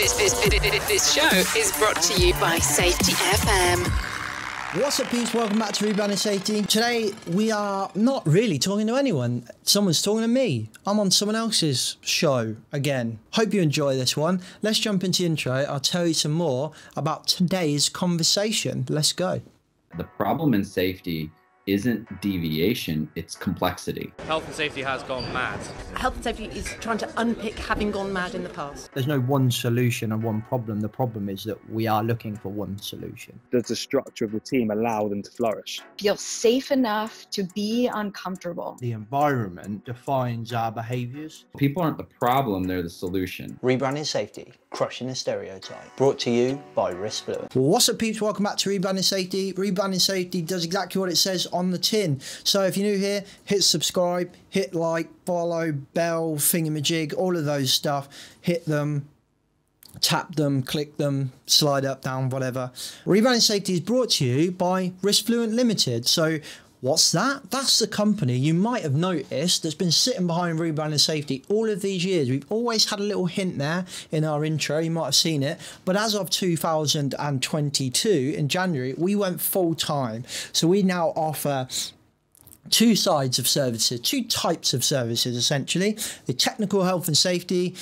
This show is brought to you by Safety FM. What's up, peeps? Welcome back to Rebranding Safety. Today, we are not really talking to anyone. Someone's talking to me. I'm on someone else's show again. Hope you enjoy this one. Let's jump into the intro. I'll tell you some more about today's conversation. Let's go. The problem in safety isn't deviation, it's complexity. Health and safety has gone mad. Health and safety is trying to unpick having gone mad in the past. There's no one solution and one problem. The problem is that we are looking for one solution. Does the structure of the team allow them to flourish? Feel safe enough to be uncomfortable. The environment defines our behaviours. People aren't the problem, they're the solution. Rebranding Safety, crushing the stereotype. Brought to you by Risk Blue. What's up, peeps? Welcome back to Rebranding Safety. Rebranding Safety does exactly what it says on the tin. So if you're new here, hit subscribe, hit like, follow, bell, thingamajig, all of those stuff. Hit them, tap them, click them, slide up, down, whatever. Rebranding Safety is brought to you by Riskfluent Limited. So what's that? That's the company you might have noticed that's been sitting behind Rebranding Safety all of these years. We've always had a little hint there in our intro. You might have seen it. But as of 2022, in January, we went full time. So we now offer two sides of services, two types of services, essentially. The technical health and safety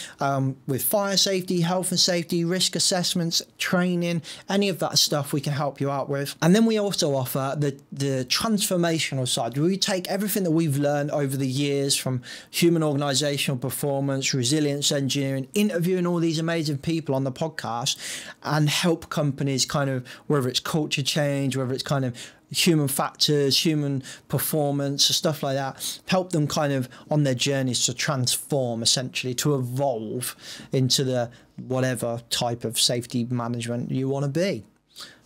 with fire safety, health and safety, risk assessments, training, any of that stuff we can help you out with. And then we also offer the transformational side. We take everything that we've learned over the years from human organizational performance, resilience engineering, interviewing all these amazing people on the podcast, and help companies kind of, whether it's culture change, whether it's kind of human factors, human performance, stuff like that, help them kind of on their journeys to transform, essentially, to evolve into the whatever type of safety management you want to be.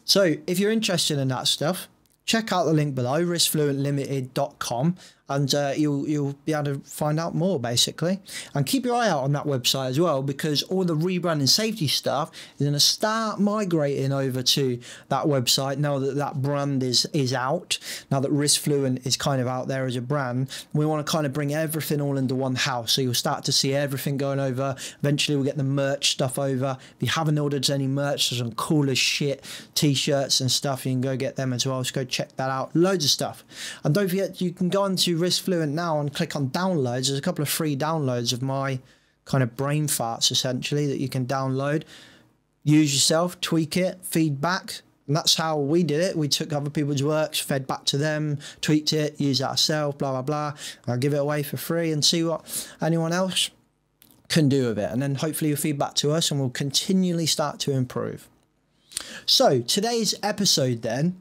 So if you're interested in that stuff, check out the link below, riskfluentlimited.com, and you'll be able to find out more, basically. And keep your eye out on that website as well, because all the rebranding safety stuff is going to start migrating over to that website now that that brand is out, now that Riskfluent is kind of out there as a brand. We want to kind of bring everything all into one house, so you'll start to see everything going over. Eventually, we'll get the merch stuff over. If you haven't ordered any merch, there's some cool as shit T-shirts and stuff. You can go get them as well. Just go check that out. Loads of stuff. And don't forget, you can go onto Riskfluent now and click on downloads. There's a couple of free downloads of my kind of brain farts, essentially, that you can download, use yourself, tweak it, feedback. And that's how we did it. We took other people's works, fed back to them, tweaked it, used it ourselves, blah, blah, blah. I'll give it away for free and see what anyone else can do with it. And then hopefully you'll feed back to us and we'll continually start to improve. So today's episode then,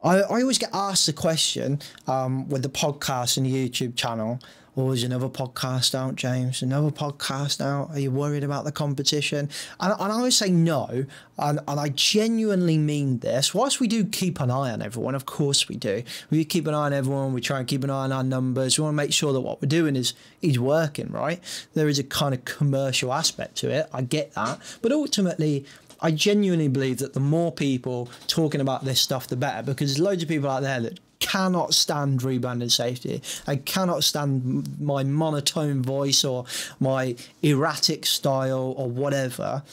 I always get asked the question with the podcast and the YouTube channel, oh, is another podcast out, James? Another podcast out? Are you worried about the competition? And I always say no, and I genuinely mean this. Whilst we do keep an eye on everyone, of course we do. We keep an eye on everyone. We try and keep an eye on our numbers. We want to make sure that what we're doing is working, right? There is a kind of commercial aspect to it. I get that. But ultimately, I genuinely believe that the more people talking about this stuff, the better, because there's loads of people out there that cannot stand rebranding safety. I cannot stand my monotone voice or my erratic style or whatever.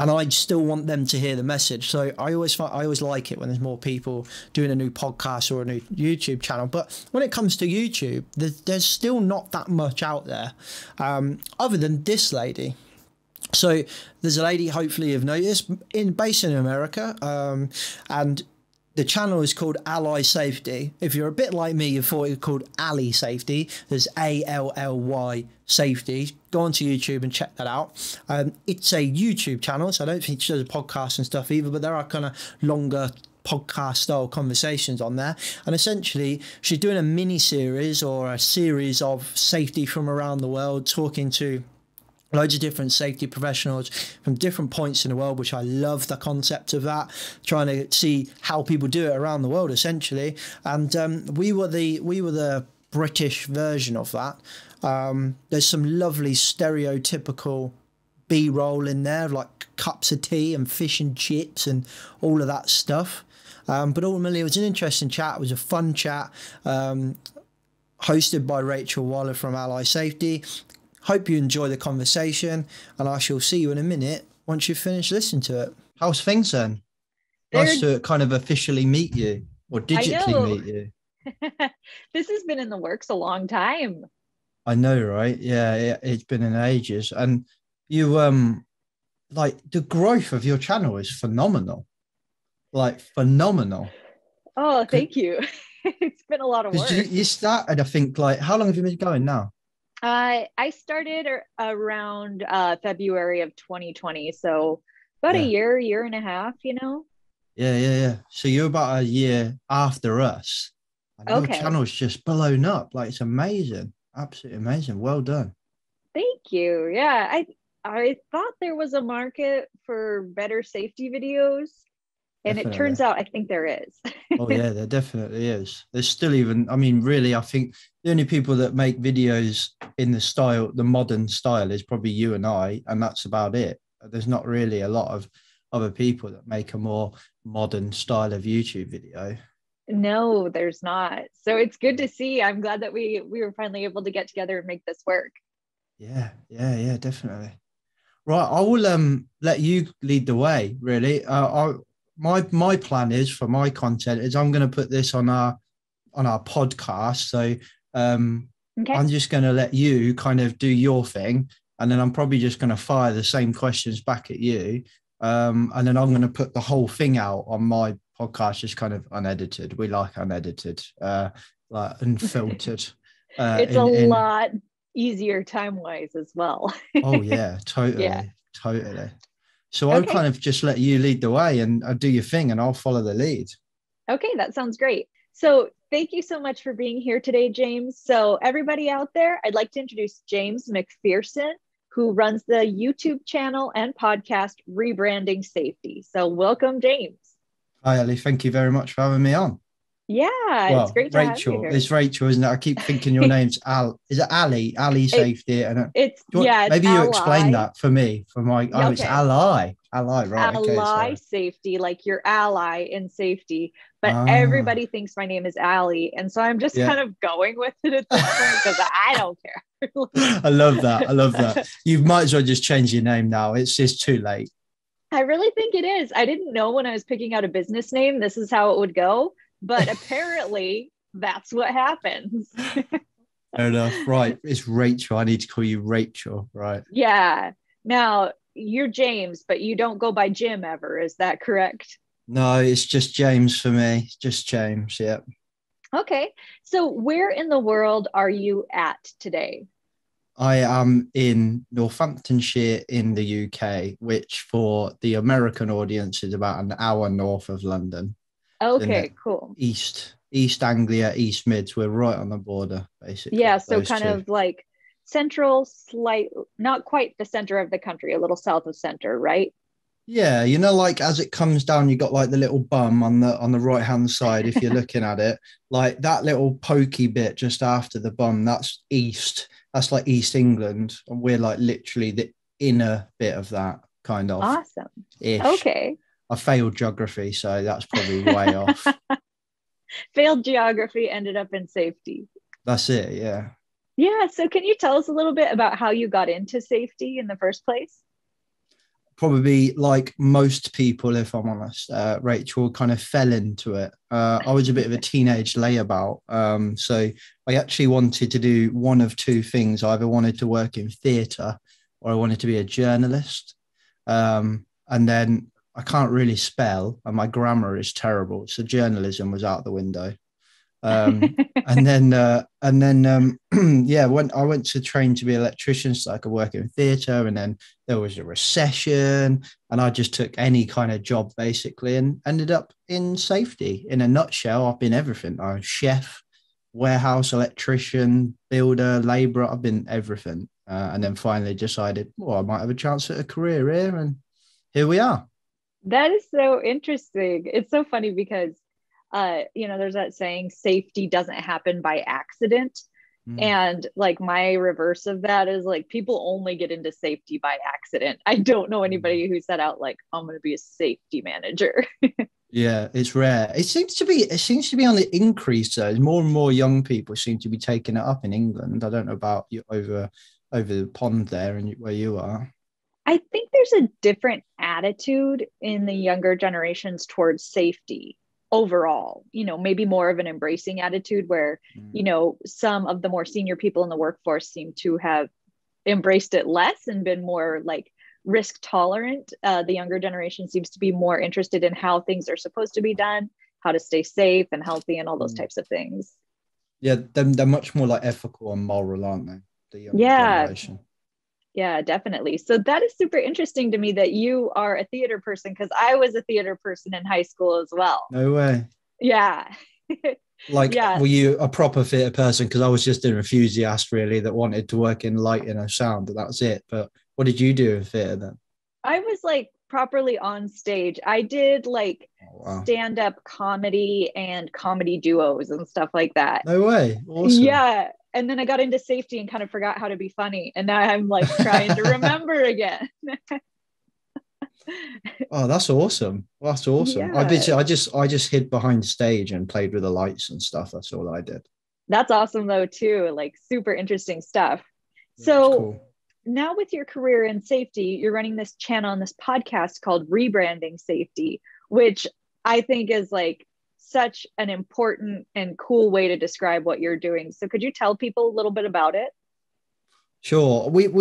And I still want them to hear the message. So I always like it when there's more people doing a new podcast or a new YouTube channel. But when it comes to YouTube, there's still not that much out there other than this lady. So there's a lady, hopefully you've noticed, based in America, and the channel is called Ally Safety. If you're a bit like me, you thought it was called Ally Safety. There's A-L-L-Y Safety. Go onto YouTube and check that out. It's a YouTube channel, so I don't think she does a podcast and stuff either, but there are kind of longer podcast style conversations on there, and essentially she's doing a mini series or a series of safety from around the world, talking to loads of different safety professionals from different points in the world, which I love the concept of that, trying to see how people do it around the world, essentially. And we were the British version of that. There's some lovely stereotypical B-roll in there, like cups of tea and fish and chips and all of that stuff. But ultimately, it was an interesting chat. It was a fun chat, hosted by Rachel Walla from Ally Safety. Hope you enjoy the conversation, and I shall see you in a minute once you've finished listening to it. How's things then? Nice to kind of officially meet you, or digitally meet you. This has been in the works a long time. I know, right? Yeah, it's been in ages. And you, like, the growth of your channel is phenomenal. Like, phenomenal. Oh, thank you. It's been a lot of work. You started, I think, like, how long have you been going now? I started around February of 2020. So about a year, year and a half, you know? Yeah. So you're about a year after us. And your channel's just blown up. Like, it's amazing. Absolutely amazing. Well done. Thank you. Yeah, I thought there was a market for better safety videos. And definitely. It turns out, I think there is. Oh, yeah, there definitely is. There's still even, I mean, really, I think the only people that make videos in the style, the modern style, is probably you and I, and that's about it. There's not really a lot of other people that make a more modern style of YouTube video. No, there's not. So it's good to see. I'm glad that we were finally able to get together and make this work. Yeah, definitely. Right, I will let you lead the way, really. My plan is, for my content, is I'm going to put this on our podcast. So I'm just going to let you kind of do your thing, and then I'm probably just going to fire the same questions back at you, and then I'm going to put the whole thing out on my podcast, just kind of unedited. We like unedited, like unfiltered. It's a lot easier time-wise as well. Oh yeah, totally, totally. So I'll kind of just let you lead the way and do your thing, and I'll follow the lead. Okay, that sounds great. So thank you so much for being here today, James. So everybody out there, I'd like to introduce James MacPherson, who runs the YouTube channel and podcast Rebranding Safety. So welcome, James. Hi, Ellie. Thank you very much for having me on. Yeah, well, it's great to Rachel, have you here. It's Rachel, isn't it? I keep thinking your name's Al. Is it Ali? Ally Safety. And maybe you explain that for me. For my it's Ally. Ally, right? Ally Safety, like your ally in safety. But everybody thinks my name is Ally, and so I'm just kind of going with it at this point because I don't care. I love that. I love that. You might as well just change your name now. It's just too late. I really think it is. I didn't know when I was picking out a business name, this is how it would go. But apparently that's what happens. Fair enough. Right. It's Rachel. I need to call you Rachel. Right. Yeah. Now you're James, but you don't go by Jim ever. Is that correct? No, it's just James for me. Just James. Yep. Okay. So where in the world are you at today? I am in Northamptonshire in the UK, which for the American audience is about an hour north of London. Okay, cool. East Anglia, East Mids. We're right on the border, basically. Yeah, so kind of like central, not quite the center of the country, a little south of center, right? Yeah, you know, like as it comes down, you got like the little bum on the right hand side. If you're looking at it, like that little pokey bit just after the bum, that's east. That's like East England, and we're like literally the inner bit of that kind of. Awesome. Okay. I failed geography, so that's probably way off. Failed geography, ended up in safety. That's it, yeah. Yeah, so can you tell us a little bit about how you got into safety in the first place? Probably like most people, if I'm honest, Rachel kind of fell into it. I was a bit of a teenage layabout. So I actually wanted to do one of two things. I either wanted to work in theatre or I wanted to be a journalist. And then I can't really spell and my grammar is terrible. So journalism was out the window. I went to train to be an electrician so I could work in theatre, and then there was a recession and I just took any kind of job basically and ended up in safety. In a nutshell, I've been everything. I'm a chef, warehouse, electrician, builder, labourer. I've been everything. And then finally decided, well, I might have a chance at a career here, and here we are. That is so interesting. It's so funny because, you know, there's that saying, safety doesn't happen by accident. And like my reverse of that is like people only get into safety by accident. I don't know anybody who set out like, I'm going to be a safety manager. Yeah, it's rare. It seems to be on the increase though. More and more young people seem to be taking it up in England. I don't know about you over over the pond there and where you are? I think there's a different attitude in the younger generations towards safety overall, you know, maybe more of an embracing attitude where, you know, some of the more senior people in the workforce seem to have embraced it less and been more like risk tolerant. The younger generation seems to be more interested in how things are supposed to be done, how to stay safe and healthy and all those types of things. Yeah, they're much more like ethical and moral, aren't they? The younger generation. Yeah, definitely. So that is super interesting to me that you are a theater person, because I was a theater person in high school as well. No way. Yeah. Like, were you a proper theater person? Because I was just an enthusiast, really, that wanted to work in lighting and sound. That's it. But what did you do in theater then? I was like properly on stage. I did like stand-up comedy and comedy duos and stuff like that. No way. Awesome. Yeah. And then I got into safety and kind of forgot how to be funny. And now I'm like trying to remember again. Oh, that's awesome. That's awesome. Yeah. I just hid behind stage and played with the lights and stuff. That's all I did. That's awesome though, too. Like super interesting stuff. Yeah, so now with your career in safety, you're running this channel and this podcast called Rebranding Safety, which I think is like such an important and cool way to describe what you're doing. So could you tell people a little bit about it? Sure. We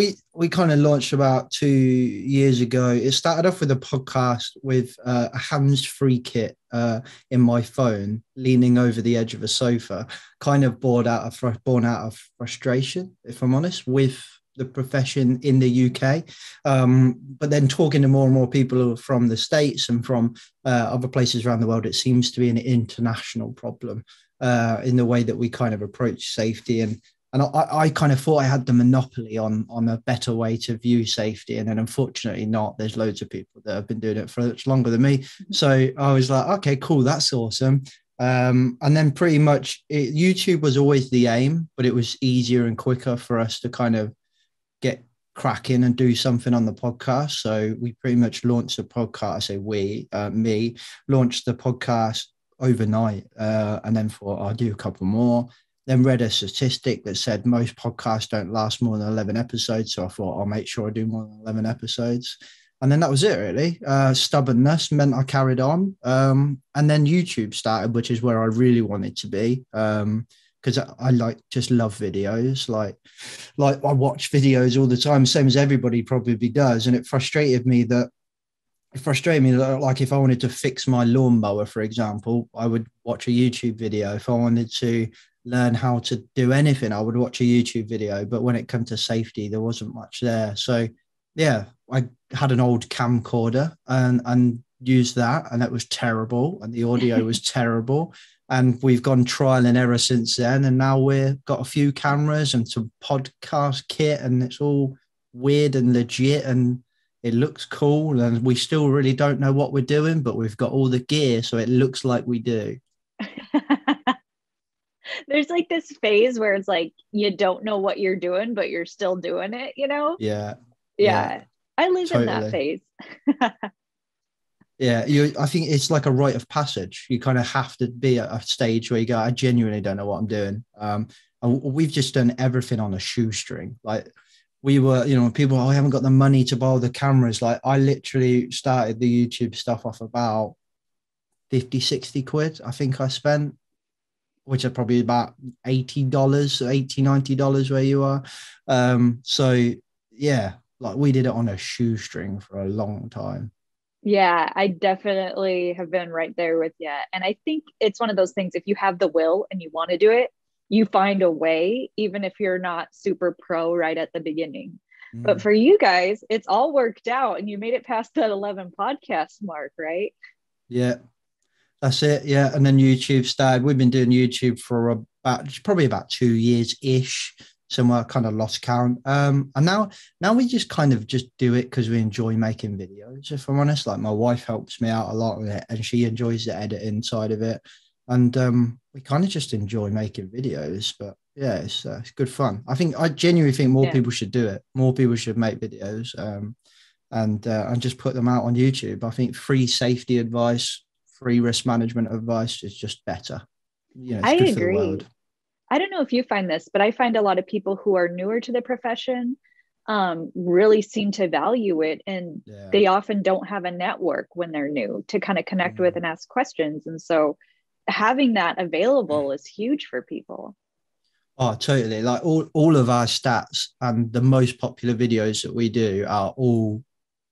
kind of launched about 2 years ago. It started off with a podcast with a hands-free kit in my phone, leaning over the edge of a sofa, kind of born out of frustration, if I'm honest, with the profession in the UK, but then talking to more and more people from the States and from other places around the world, it seems to be an international problem in the way that we kind of approach safety. And I kind of thought I had the monopoly on a better way to view safety. And then unfortunately not. There's loads of people that have been doing it for much longer than me. So I was like, okay, cool. That's awesome. And then pretty much YouTube was always the aim, but it was easier and quicker for us to kind of get cracking and do something on the podcast. So we pretty much launched the podcast. I say we, me, launched the podcast overnight and then thought I'll do a couple more. Then read a statistic that said most podcasts don't last more than 11 episodes. So I thought I'll make sure I do more than 11 episodes. And then that was it, really. Stubbornness meant I carried on. And then YouTube started, which is where I really wanted to be. Because I just love videos. Like I watch videos all the time, same as everybody probably does. And it frustrated me that like if I wanted to fix my lawnmower, for example, I would watch a YouTube video. If I wanted to learn how to do anything, I would watch a YouTube video. But when it came to safety, there wasn't much there. So yeah, I had an old camcorder and used that, and that was terrible. And the audio was terrible. And we've gone trial and error since then. And now we've got a few cameras and some podcast kit, and it's all weird and legit and it looks cool. And we still really don't know what we're doing, but we've got all the gear. So it looks like we do. There's like this phase where it's like, you don't know what you're doing, but you're still doing it, you know? Yeah. I live in that phase. Yeah, I think it's like a rite of passage. You kind of have to be at a stage where you go, I genuinely don't know what I'm doing. And we've just done everything on a shoestring. Like we were, you know, people, I haven't got the money to buy the cameras. Like I literally started the YouTube stuff off about 50, 60 quid, I think I spent, which are probably about $80, $80, $90 where you are. So yeah, like we did it on a shoestring for a long time. Yeah, I definitely have been right there with you. And I think it's one of those things, if you have the will and you want to do it, you find a way, even if you're not super pro right at the beginning. Mm. But for you guys, it's all worked out and you made it past that 11 podcast mark, right? Yeah, that's it. Yeah. And then YouTube started. We've been doing YouTube for probably about 2 years-ish. Somewhere I kind of lost count. And now we just kind of just do it because we enjoy making videos, if I'm honest. Like my wife helps me out a lot with it and she enjoys the editing side of it. And we kind of just enjoy making videos. But yeah, it's good fun. I genuinely think more people should do it. More people should make videos and just put them out on YouTube. I think free safety advice, free risk management advice is just better. Yeah, you know, I agree. I don't know if you find this, but I find a lot of people who are newer to the profession really seem to value it. And they often don't have a network when they're new to kind of connect with and ask questions. And so having that available is huge for people. Oh, totally. Like all of our stats and the most popular videos that we do are all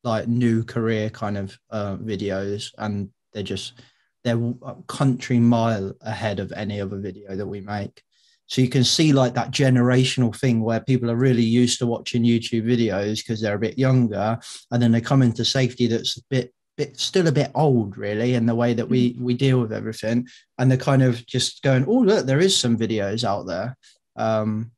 like new career kind of videos. And they're a country mile ahead of any other video that we make. So you can see like that generational thing where people are really used to watching YouTube videos because they're a bit younger, and then they come into safety that's a bit still a bit old really in the way that we deal with everything, and they're kind of just going, oh look, there is some videos out there,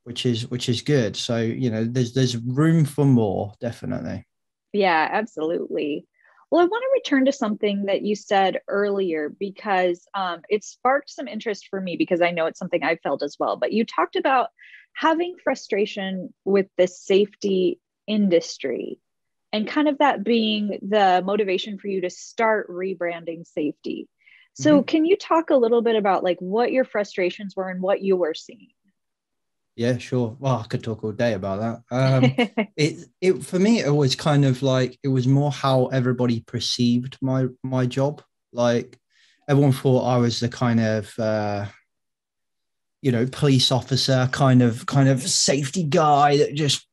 which is good. So you know, there's room for more, definitely. Yeah, absolutely. Well, I want to return to something that you said earlier, because it sparked some interest for me, because I know it's something I felt as well. But you talked about having frustration with the safety industry and kind of that being the motivation for you to start Rebranding Safety. So can you talk a little bit about like what your frustrations were and what you were seeing? Yeah, sure. Well, I could talk all day about that. It for me, it was kind of like, it was more how everybody perceived my job. Like everyone thought I was the kind of, police officer, kind of safety guy that just,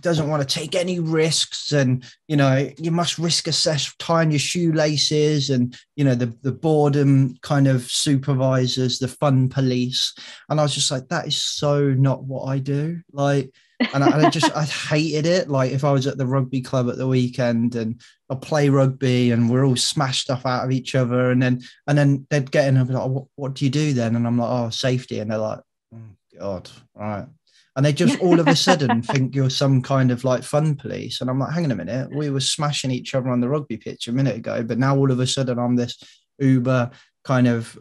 doesn't want to take any risks, and you must risk assess tying your shoelaces, and the boredom kind of supervisors, the fun police. And I was just like, that is so not what I do. Like, and I hated it. Like if I was at the rugby club at the weekend and I play rugby and we're all smashed stuff out of each other, and then they'd get in and be like, what do you do then? And I'm like, oh, safety. And they're like, oh God, all right. And they just all of a sudden think you're some kind of like fun police. And I'm like, hang on a minute, we were smashing each other on the rugby pitch a minute ago, but now all of a sudden I'm this uber kind of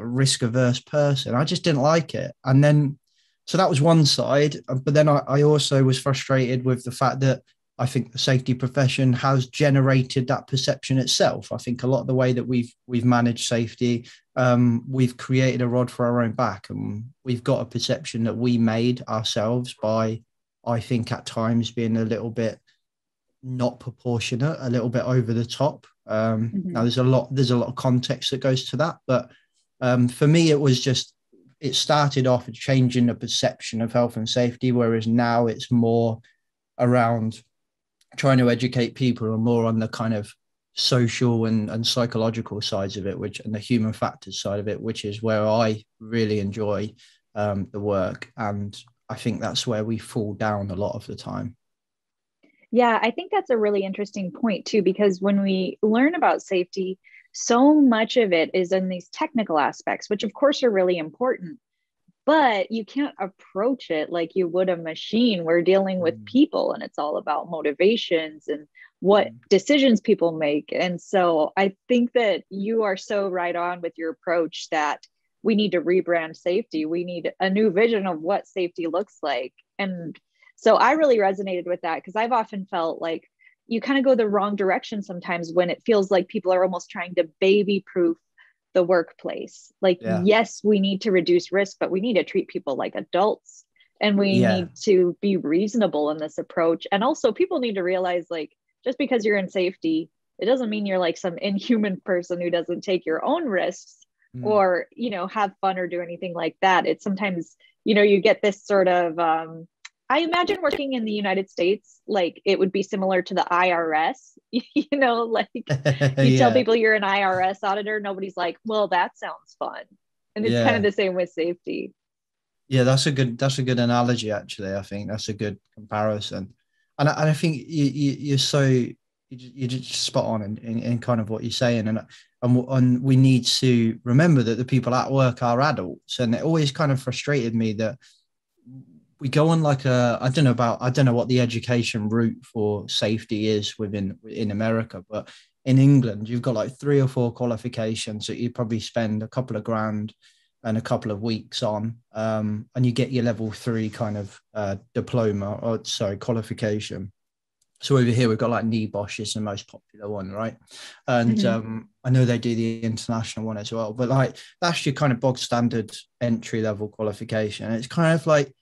risk averse person. I just didn't like it. And then, so that was one side. But then I also was frustrated with the fact that I think the safety profession has generated that perception itself. I think a lot of the way that we've managed safety, we've created a rod for our own back, and we've got a perception that we made ourselves by, I think at times, being a little bit not proportionate, a little bit over the top. Now there's a lot of context that goes to that, but for me, it was just, it started off as changing the perception of health and safety, whereas now it's more around trying to educate people and more on the kind of social and psychological sides of it, and the human factors side of it, which is where I really enjoy the work. And I think that's where we fall down a lot of the time. Yeah, I think that's a really interesting point too, because when we learn about safety, so much of it is in these technical aspects, which of course are really important, but you can't approach it like you would a machine. We're dealing with people, and it's all about motivations and what decisions people make. And so I think that you are so right on with your approach that we need to rebrand safety. We need a new vision of what safety looks like. And so I really resonated with that, because I've often felt like you kind of go the wrong direction sometimes when it feels like people are almost trying to baby-proof the workplace. Like, yes, we need to reduce risk, but we need to treat people like adults, and we need to be reasonable in this approach. And also people need to realize, like, just because you're in safety, it doesn't mean you're like some inhuman person who doesn't take your own risks or, have fun or do anything like that. It's sometimes, you get this sort of, I imagine working in the United States, like it would be similar to the IRS, you tell people you're an IRS auditor. Nobody's like, well, that sounds fun. And it's kind of the same with safety. Yeah, that's a good analogy, actually. I think that's a good comparison. And I think you're just spot on in kind of what you're saying. And we need to remember that the people at work are adults. And it always kind of frustrated me that we go on like I don't know what the education route for safety is in America, but in England, you've got like 3 or 4 qualifications that you probably spend a couple of grand and a couple of weeks on, and you get your level 3 kind of diploma, or sorry, qualification. So over here, we've got like Nibosh is the most popular one, right? And I know they do the international one as well, but like that's your kind of bog standard entry level qualification. And it's kind of like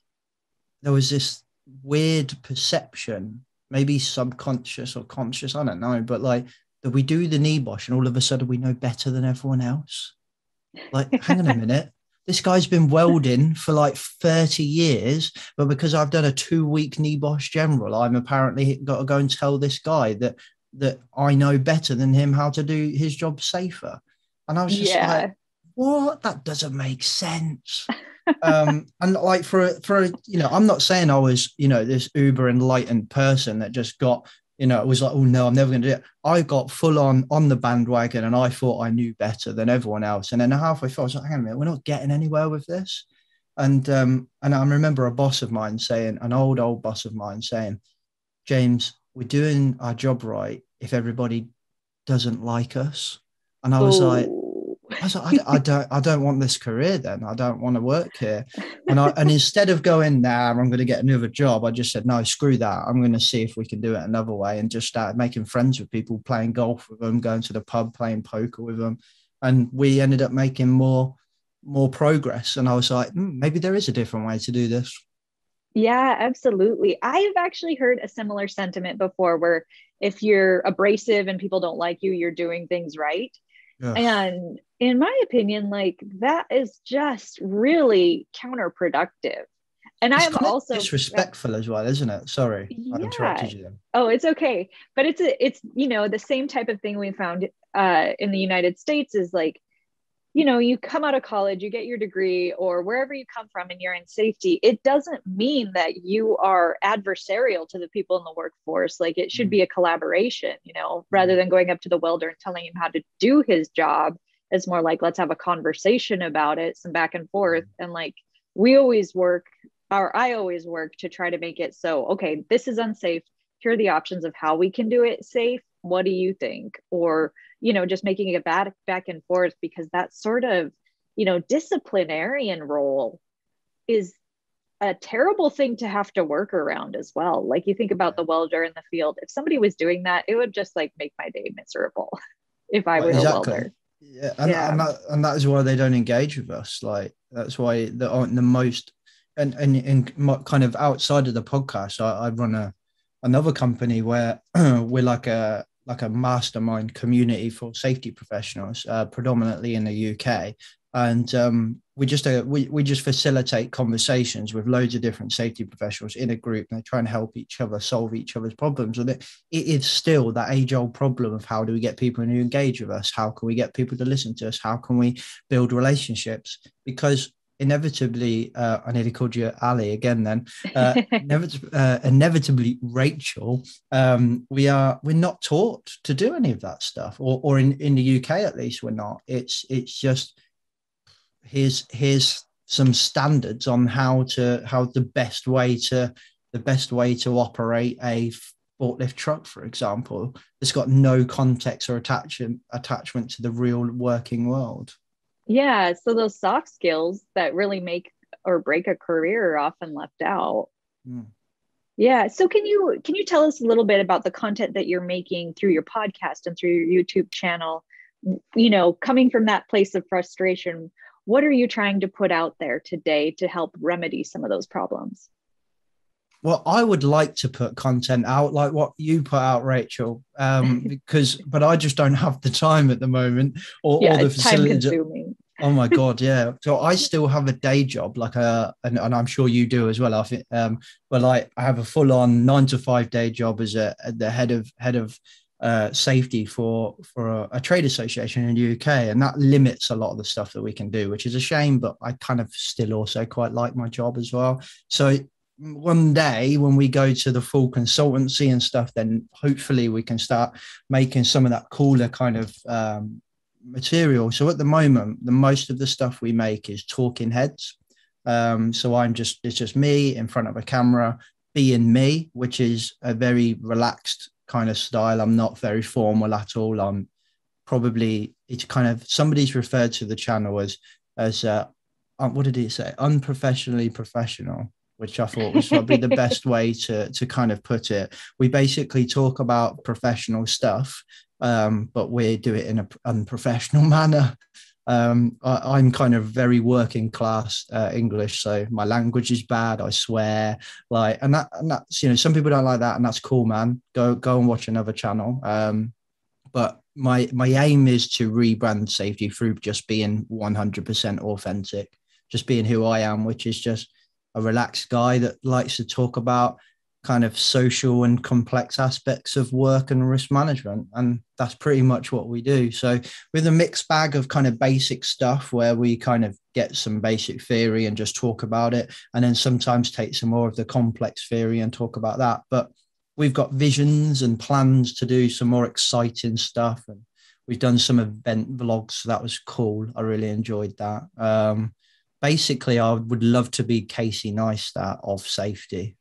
there was this weird perception, maybe subconscious or conscious, I don't know, but like that we do the Nibosh and all of a sudden we know better than everyone else. Like, hang on a minute. This guy's been welding for like 30 years, but because I've done a 2-week Nibosh general, I'm apparently got to go and tell this guy that I know better than him how to do his job safer. And I was just like, what? That doesn't make sense. And like for a, you know, I'm not saying I was, you know, this uber enlightened person that just got, you know, it was like, oh no, I'm never going to do it. I got full on the bandwagon and I thought I knew better than everyone else. And then halfway through, I was like, hang on a minute, we're not getting anywhere with this. And I remember a boss of mine saying, an old boss of mine saying, James, we're doing our job right if everybody doesn't like us. And I was like, I don't want this career then. I don't want to work here. And instead of going, nah, I'm going to get another job, I just said, no, screw that. I'm going to see if we can do it another way, and just started making friends with people, playing golf with them, going to the pub, playing poker with them. And we ended up making more progress. And I was like, maybe there is a different way to do this. Yeah, absolutely. I've actually heard a similar sentiment before where if you're abrasive and people don't like you, you're doing things right. Yeah. And in my opinion, like that is just really counterproductive. And I'm also disrespectful as well, isn't it? Sorry, I interrupted you then. Oh, it's okay. But it's, you know, the same type of thing we found in the United States is like, you know, you come out of college, you get your degree or wherever you come from and you're in safety. It doesn't mean that you are adversarial to the people in the workforce. Like it should be a collaboration, you know, rather than going up to the welder and telling him how to do his job. It's more like, let's have a conversation about it, some back and forth. And like, I always work to try to make it so, okay, this is unsafe. Here are the options of how we can do it safe. What do you think? Or, you know, just making it back and forth, because that sort of, you know, disciplinarian role is a terrible thing to have to work around as well. Like you think about the welder in the field, if somebody was doing that, it would just like make my day miserable if I was a welder. Yeah. And that is why they don't engage with us. Like that's why they aren't the most, and kind of outside of the podcast, I run another company where we're like a mastermind community for safety professionals, predominantly in the UK. And we just facilitate conversations with loads of different safety professionals in a group, and they try and help each other solve each other's problems. And it is still that age-old problem of how do we get people to engage with us? How can we get people to listen to us? How can we build relationships? Because inevitably, I nearly called you Ally again then, inevitably Rachel, we're not taught to do any of that stuff, or in the UK at least we're not. It's just here's some standards on how the best way to operate a forklift truck, for example. It's got no context or attachment to the real working world. Yeah, so those soft skills that really make or break a career are often left out. Mm. Yeah, so can you tell us a little bit about the content that you're making through your podcast and through your YouTube channel? You know, coming from that place of frustration, what are you trying to put out there today to help remedy some of those problems? Well, I would like to put content out like what you put out, Rachel, but I just don't have the time at the moment or the facility. Oh my God. Yeah. So I still have a day job, and I'm sure you do as well. I think, but like I have a full on 9-to-5 day job as the head of safety for a trade association in the UK. And that limits a lot of the stuff that we can do, which is a shame, but I kind of still also quite like my job as well. So one day when we go to the full consultancy and stuff, then hopefully we can start making some of that cooler kind of material. So at the moment, the most of the stuff we make is talking heads. So it's just me in front of a camera being me, which is a very relaxed kind of style. I'm not very formal at all. It's kind of, somebody's referred to the channel as what did he say? Unprofessionally professional. which I thought was probably the best way to kind of put it. We basically talk about professional stuff, but we do it in an unprofessional manner. I'm kind of very working class English, so my language is bad. I swear, like, and that's, you know, some people don't like that, and that's cool, man. Go and watch another channel. But my aim is to rebrand safety through just being 100% authentic, just being who I am, which is just a relaxed guy that likes to talk about kind of social and complex aspects of work and risk management. And that's pretty much what we do. So with a mixed bag of kind of basic stuff where we kind of get some basic theory and just talk about it, and then sometimes take some more of the complex theory and talk about that. But we've got visions and plans to do some more exciting stuff. And we've done some event vlogs, so that was cool. I really enjoyed that. Basically, I would love to be Casey Neistat of safety.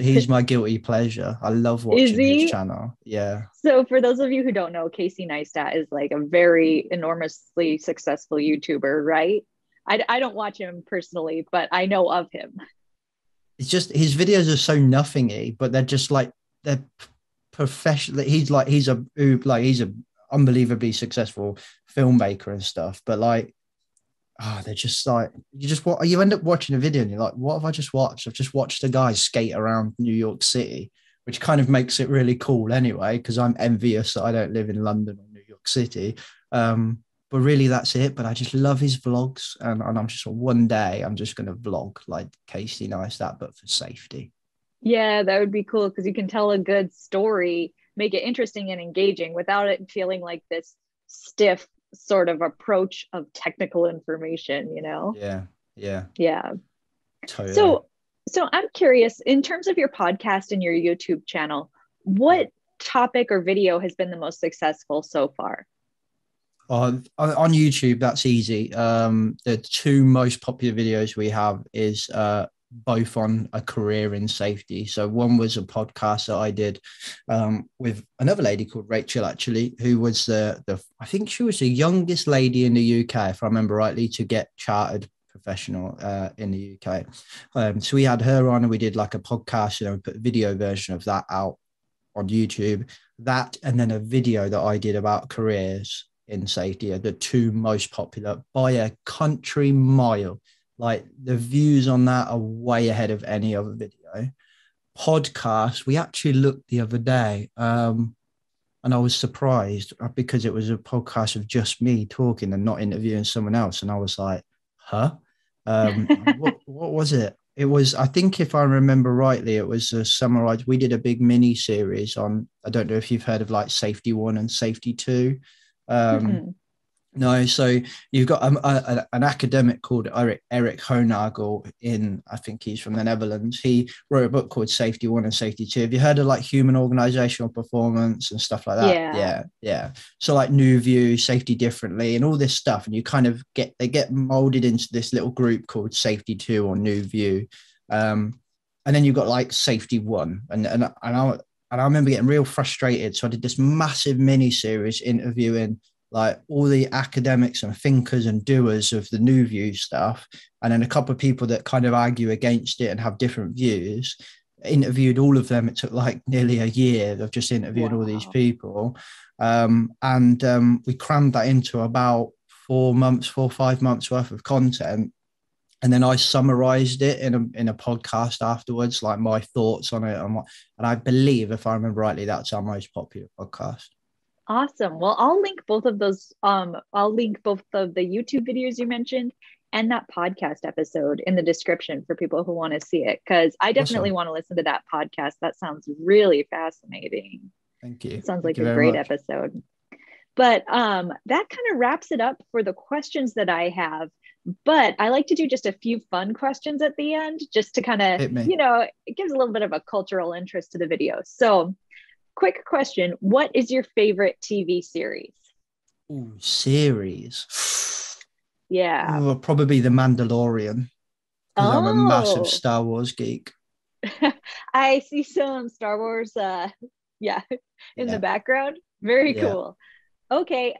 He's my guilty pleasure. I love watching his channel. Yeah. So for those of you who don't know, Casey Neistat is like a very enormously successful YouTuber, right? I don't watch him personally, but I know of him. It's just his videos are so nothingy, but they're just like they're professional. He's an unbelievably successful filmmaker and stuff, but like, oh, they're just like, you end up watching a video and you're like, what have I just watched? I've just watched a guy skate around New York City, which kind of makes it really cool anyway, because I'm envious that I don't live in London or New York City. But really that's it. But I just love his vlogs. And I'm just, one day I'm just going to vlog like Casey Neistat, but for safety. Yeah, that would be cool, because you can tell a good story, make it interesting and engaging without it feeling like this stiff sort of approach of technical information, you know? Yeah. Totally. So I'm curious, in terms of your podcast and your YouTube channel, what topic or video has been the most successful so far? On YouTube, that's easy. The two most popular videos we have is both on a career in safety. So one was a podcast that I did with another lady called Rachel, actually, who was the I think she was the youngest lady in the UK, if I remember rightly, to get chartered professional in the UK. So we had her on and we did like a podcast, you know, we put a video version of that out on YouTube, that, and then a video that I did about careers in safety are the two most popular by a country mile. Like the views on that are way ahead of any other video. Podcast, we actually looked the other day and I was surprised because it was a podcast of just me talking and not interviewing someone else. And I was like, huh? What was it? It was, I think if I remember rightly, it was a summarized, we did a big mini series on, I don't know if you've heard of like Safety One and Safety Two. Mm-hmm. No, so you've got an academic called Eric Honagel in, I think he's from the Netherlands. He wrote a book called Safety One and Safety Two. Have you heard of like human organizational performance and stuff like that? Yeah. So like New View, Safety Differently and all this stuff. And you kind of they get molded into this little group called Safety Two or New View. And then you've got like Safety One. And I remember getting real frustrated. So I did this massive mini series interviewing like all the academics and thinkers and doers of the New View stuff. And then a couple of people that kind of argue against it and have different views, interviewed all of them. It took like nearly a year. I've just interviewed all these people. We crammed that into about 4 or 5 months worth of content. And then I summarized it in a podcast afterwards, like my thoughts on it. And I believe, if I remember rightly, that's our most popular podcast. Awesome. Well, I'll link both of those. I'll link both of the YouTube videos you mentioned and that podcast episode in the description for people who want to see it, because I definitely want to listen to that podcast. That sounds really fascinating. Thank you. It sounds like a great episode. But that kind of wraps it up for the questions that I have. But I like to do just a few fun questions at the end, just to kind of, you know, it gives a little bit of a cultural interest to the video. So, quick question. What is your favorite TV series? Ooh, series? Yeah. Ooh, probably The Mandalorian. Oh. I'm a massive Star Wars geek. I see some Star Wars, in the background. Very cool. Okay,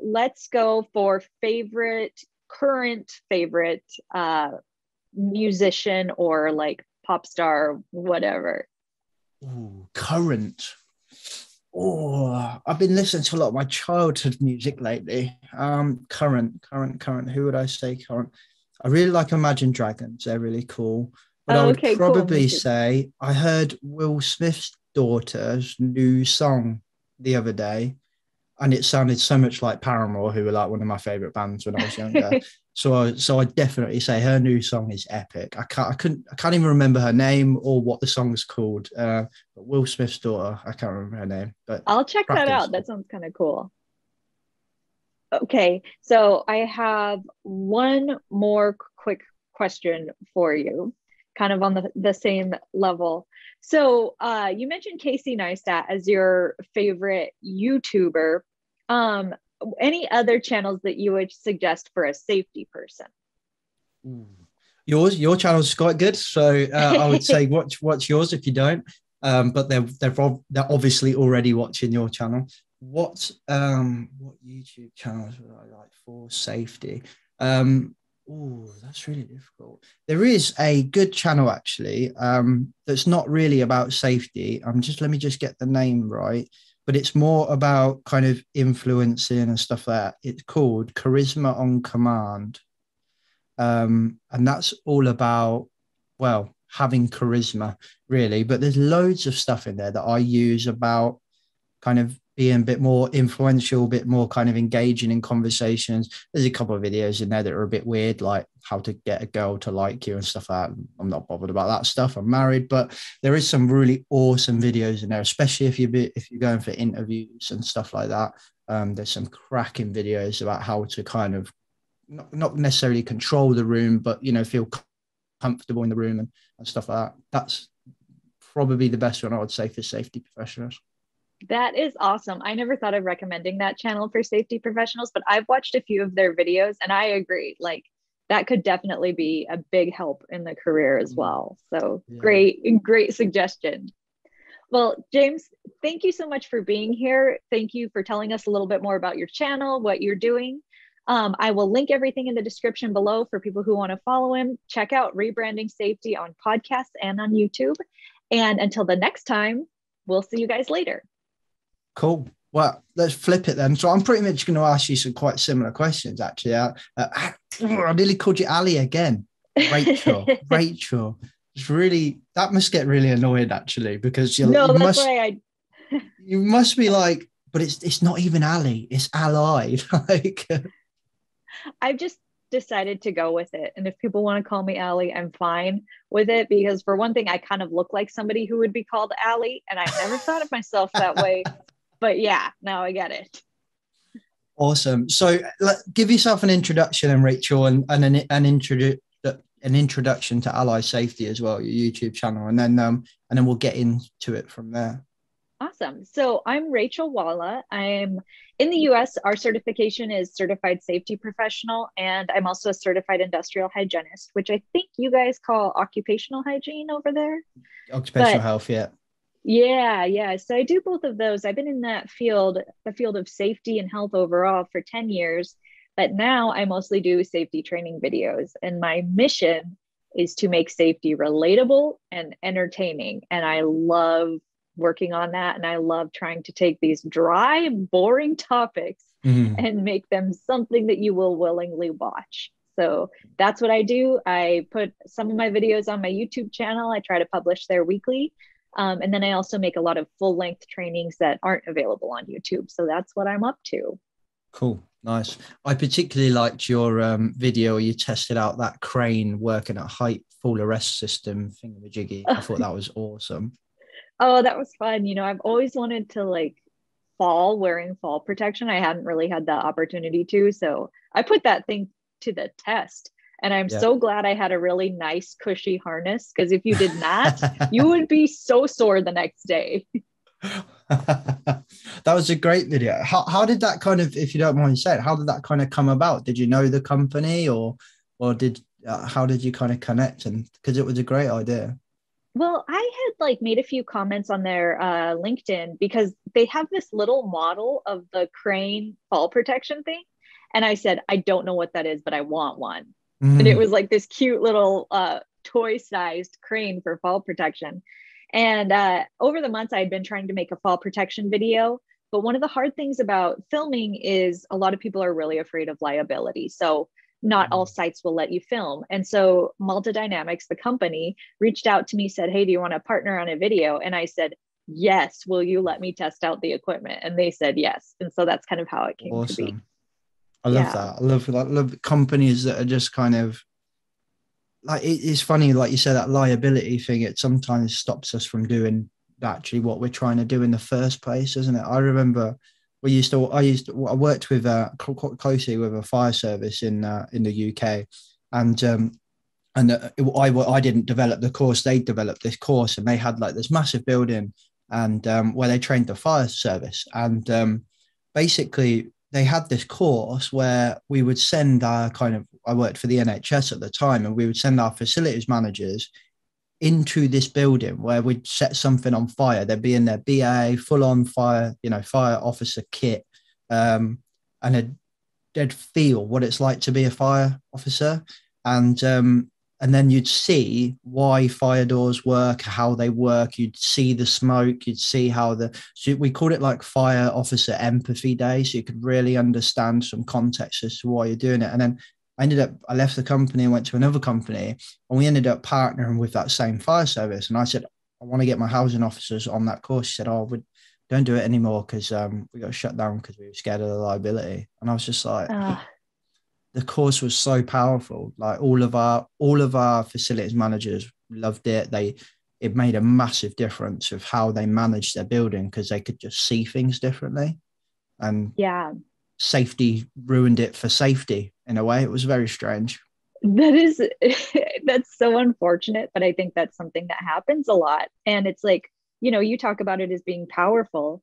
let's go for favorite, current favorite musician or like pop star or whatever? Ooh, current. Oh, I've been listening to a lot of my childhood music lately. Current. Who would I say current? I really like Imagine Dragons. They're really cool. But I would probably say I heard Will Smith's daughter's new song the other day, and it sounded so much like Paramore, who were like one of my favorite bands when I was younger. So I definitely say her new song is epic. I can't even remember her name or what the song's called. But Will Smith's daughter, I can't remember her name. But I'll check that out. That sounds kind of cool. Okay, so I have one more quick question for you, kind of on the same level. So you mentioned Casey Neistat as your favorite YouTuber. Any other channels that you would suggest for a safety person? Your channel's quite good. So I would say watch yours if you don't. But they're obviously already watching your channel. What YouTube channels would I like for safety? Oh, that's really difficult. There is a good channel actually that's not really about safety. Let me just get the name right, but it's more about kind of influencing and stuff like that. It's called Charisma on Command, and that's all about having charisma really. But there's loads of stuff in there that I use about kind of being a bit more influential, a bit more kind of engaging in conversations. There's a couple of videos in there that are a bit weird, like how to get a girl to like you and stuff like that. I'm not bothered about that stuff. I'm married, but there is some really awesome videos in there, especially if you're going for interviews and stuff like that. There's some cracking videos about how to kind of not necessarily control the room, but, you know, feel comfortable in the room and stuff like that. That's probably the best one I would say for safety professionals. That is awesome. I never thought of recommending that channel for safety professionals, but I've watched a few of their videos and I agree, like that could definitely be a big help in the career as well. So yeah. Great suggestion. Well, James, thank you so much for being here. Thank you for telling us a little bit more about your channel, what you're doing. I will link everything in the description below for people who want to follow him. Check out Rebranding Safety on podcasts and on YouTube. And until the next time, we'll see you guys later. Cool. Well, let's flip it then. So I'm pretty much going to ask you some quite similar questions, actually. I nearly called you Ally again. Rachel. It's really, that must get really annoying, actually, because you must be like, but it's not even Ally, it's Ally. Like, I've just decided to go with it. And if people want to call me Ally, I'm fine with it, because for one thing, I kind of look like somebody who would be called Ally, and I never thought of myself that way. But yeah, now I get it. Awesome. So give yourself an introduction, and Rachel, and an introduction to Ally Safety as well, your YouTube channel, and then we'll get into it from there. Awesome. So I'm Rachel Walla. I'm in the U.S. Our certification is Certified Safety Professional, and I'm also a Certified Industrial Hygienist, which I think you guys call occupational hygiene over there. Occupational health, yeah. Yeah. So I do both of those. I've been in that field, the field of safety and health overall, for 10 years, but now I mostly do safety training videos. And my mission is to make safety relatable and entertaining. And I love working on that. And I love trying to take these dry, boring topics and make them something that you will willingly watch. So that's what I do. I put some of my videos on my YouTube channel. I try to publish there weekly. And then I also make a lot of full-length trainings that aren't available on YouTube. So that's what I'm up to. Cool. Nice. I particularly liked your video where you tested out that crane working at height, full arrest system thingamajiggy. I thought that was awesome. Oh, that was fun. You know, I've always wanted to like wearing fall protection. I hadn't really had the opportunity to. So I put that thing to the test. And I'm so glad I had a really nice, cushy harness, because if you did not, you would be so sore the next day. That was a great video. How did that kind of, if you don't mind saying, how did that kind of come about? Did you know the company or how did you kind of connect? And because it was a great idea. Well, I had like made a few comments on their LinkedIn, because they have this little model of the crane fall protection thing. And I said, I don't know what that is, but I want one. Mm-hmm. And it was like this cute little toy-sized crane for fall protection. And over the months, I had been trying to make a fall protection video. But one of the hard things about filming is a lot of people are really afraid of liability. So not all sites will let you film. And so Malta Dynamics, the company, reached out to me, said, hey, do you want to partner on a video? And I said, yes. Will you let me test out the equipment? And they said yes. And so that's kind of how it came to be. I love that. I love companies that are just kind of like, it's funny, like you said, that liability thing, it sometimes stops us from doing actually what we're trying to do in the first place, isn't it? I remember I worked with closely with a fire service in the UK, and I didn't develop the course, they developed this course, and they had like this massive building, and where they trained the fire service, and basically they had this course where we would send our I worked for the NHS at the time, and we would send our facilities managers into this building where we'd set something on fire. They'd be in their BA, full-on fire, fire officer kit, and they'd feel what it's like to be a fire officer, and then you'd see why fire doors work, how they work. You'd see the smoke. You'd see how so we called it like Fire Officer Empathy Day, so you could really understand some context as to why you're doing it. And then I left the company and went to another company, and we ended up partnering with that same fire service. And I said, I want to get my housing officers on that course. She said, oh, we don't do it anymore because we got shut down because we were scared of the liability. And I was just like, The course was so powerful. Like all of our facilities managers loved it. It made a massive difference of how they managed their building because they could just see things differently. And safety ruined it for safety. In a way, it was very strange. That's so unfortunate, but I think that's something that happens a lot. And it's like, you talk about it as being powerful.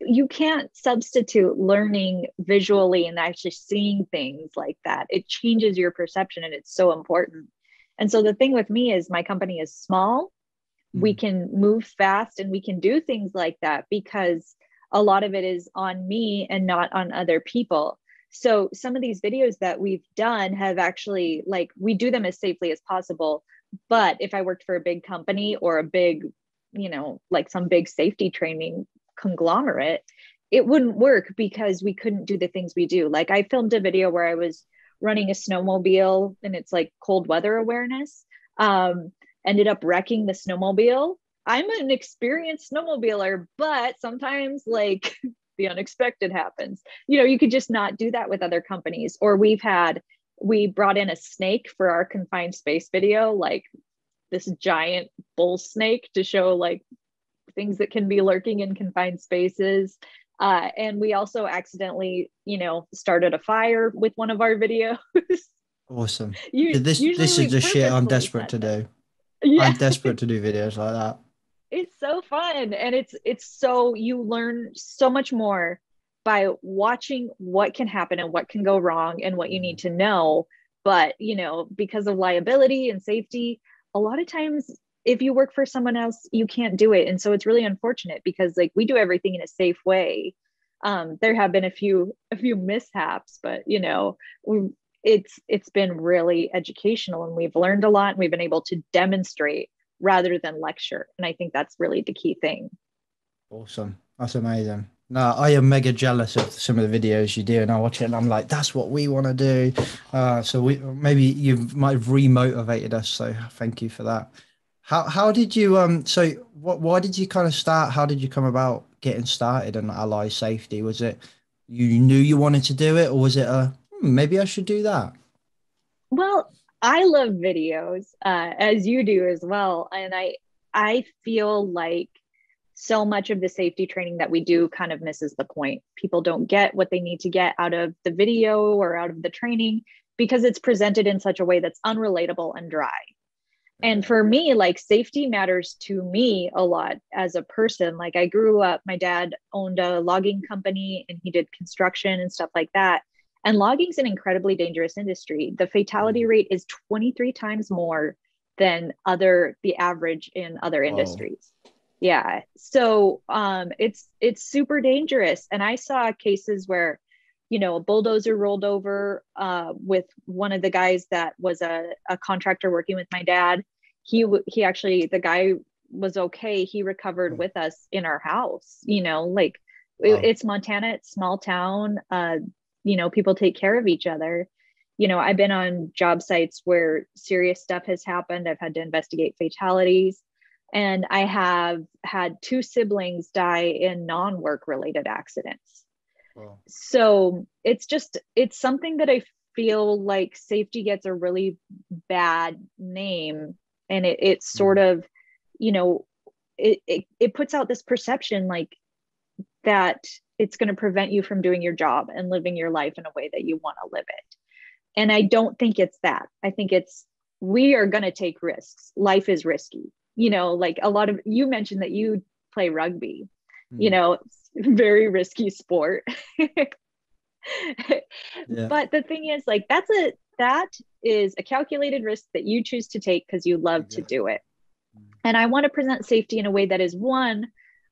You can't substitute learning visually and actually seeing things like that. It changes your perception, and it's so important. And so the thing with me is my company is small. Mm. We can move fast and we can do things like that because a lot of it is on me and not on other people. So some of these videos that we've done have actually, like, we do them as safely as possible. But if I worked for a big company or a big, like some big safety training conglomerate, it wouldn't work because we couldn't do the things we do. Like I filmed a video where I was running a snowmobile, and it's like cold weather awareness, ended up wrecking the snowmobile. I'm an experienced snowmobiler, but sometimes like the unexpected happens. You could just not do that with other companies. Or we brought in a snake for our confined space video, like this giant bull snake to show like things that can be lurking in confined spaces. And we also accidentally, started a fire with one of our videos. Awesome. This is the shit I'm desperate to do. Yeah. I'm desperate to do videos like that. It's so fun. And you learn so much more by watching what can happen and what can go wrong and what you need to know. But, because of liability and safety, a lot of times if you work for someone else, you can't do it. And so it's really unfortunate because like we do everything in a safe way. There have been a few mishaps, but it's been really educational, and we've learned a lot, and we've been able to demonstrate rather than lecture. And I think that's really the key thing. Awesome. That's amazing. No, I am mega jealous of some of the videos you do, and I watch it and I'm like, that's what we want to do. So maybe you might have remotivated us. So thank you for that. How did you, why did you kind of start? How did you come about getting started on Ally Safety? Was it, you knew you wanted to do it, or was it maybe I should do that? Well, I love videos, as you do as well. And I feel like so much of the safety training that we do kind of misses the point. People don't get what they need to get out of the video or out of the training because it's presented in such a way that's unrelatable and dry. And for me, like safety matters to me a lot as a person. Like I grew up, my dad owned a logging company and he did construction and stuff like that. And logging is an incredibly dangerous industry. The fatality rate is 23 times more than the average in other industries. Yeah. So it's super dangerous. And I saw cases where you know, a bulldozer rolled over with one of the guys that was a contractor working with my dad. He actually, the guy was okay. He recovered with us in our house, you know, like wow. It's Montana, it's small town, you know, people take care of each other. You know, I've been on job sites where serious stuff has happened. I've had to investigate fatalities. And I have had two siblings die in non-work related accidents. Wow. So it's something that I feel like safety gets a really bad name. And it's sort of, you know, it puts out this perception like that it's going to prevent you from doing your job and living your life in a way that you want to live it. And I don't think it's that. I think it's, we are going to take risks. Life is risky. You know, like a lot of, you mentioned that you play rugby, you know, very risky sport. Yeah. But the thing is like, that is a calculated risk that you choose to take because you love to do it. And I want to present safety in a way that is one,